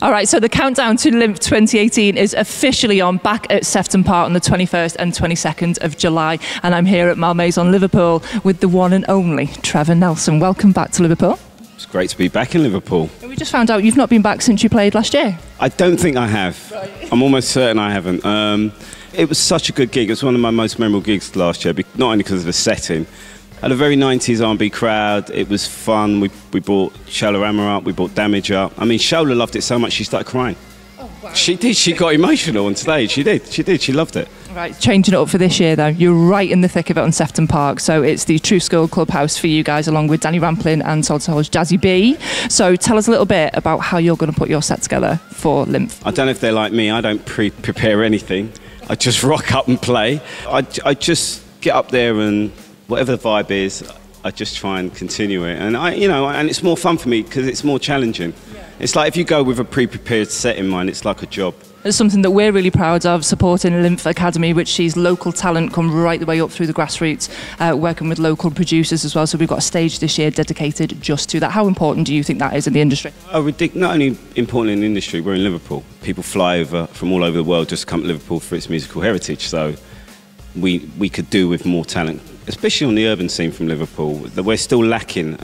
All right, so the countdown to LIMF 2018 is officially on, back at Sefton Park on the 21st and 22nd of July. And I'm here at Malmaison on Liverpool with the one and only Trevor Nelson. Welcome back to Liverpool. It's great to be back in Liverpool. And we just found out you've not been back since you played last year. I don't think I have. Right. I'm almost certain I haven't. It was such a good gig. It was one of my most memorable gigs last year, not only because of the setting. Had a very 90s R&B crowd. It was fun. We brought Shola Amor up. We brought Damage up. I mean, Shola loved it so much she started crying. Oh, wow. She did. She got emotional on stage. She did. She loved it. Right, changing it up for this year though. You're right in the thick of it on Sefton Park. So it's the True School Clubhouse for you guys, along with Danny Ramplin and Soul to Soul's Jazzy B. So tell us a little bit about how you're going to put your set together for LIMF. I don't know if they're like me. I don't prepare anything. I just rock up and play. I just get up there and whatever the vibe is, I just try and continue it. And and it's more fun for me because it's more challenging. Yeah. It's like if you go with a pre-prepared set in mind, it's like a job. It's something that we're really proud of, supporting LIMF Academy, which sees local talent come right the way up through the grassroots, working with local producers as well. So we've got a stage this year dedicated just to that. How important do you think that is in the industry? Not only important in the industry, we're in Liverpool. People fly over from all over the world just to come to Liverpool for its musical heritage. So we could do with more talent, especially on the urban scene from Liverpool, that we're still lacking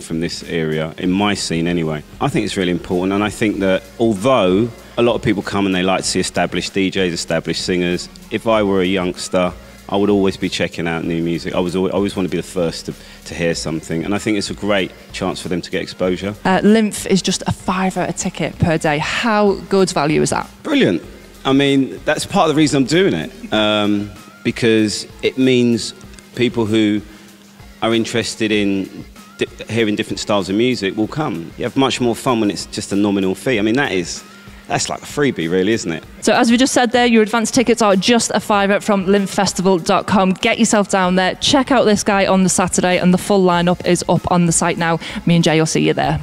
from this area, in my scene anyway. I think it's really important, and I think that although a lot of people come and they like to see established DJs, established singers, if I were a youngster, I would always be checking out new music. I always want to be the first to hear something, and I think it's a great chance for them to get exposure. LIMF is just a £5 a ticket per day. How good value is that? Brilliant. I mean, that's part of the reason I'm doing it, because it means people who are interested in hearing different styles of music will come. You have much more fun when it's just a nominal fee. I mean, that's like a freebie really, isn't it? So as we just said there, your advance tickets are just a £5 from limffestival.com. Get yourself down there, check out this guy on the Saturday, and the full lineup is up on the site now. Me and Jay will see you there.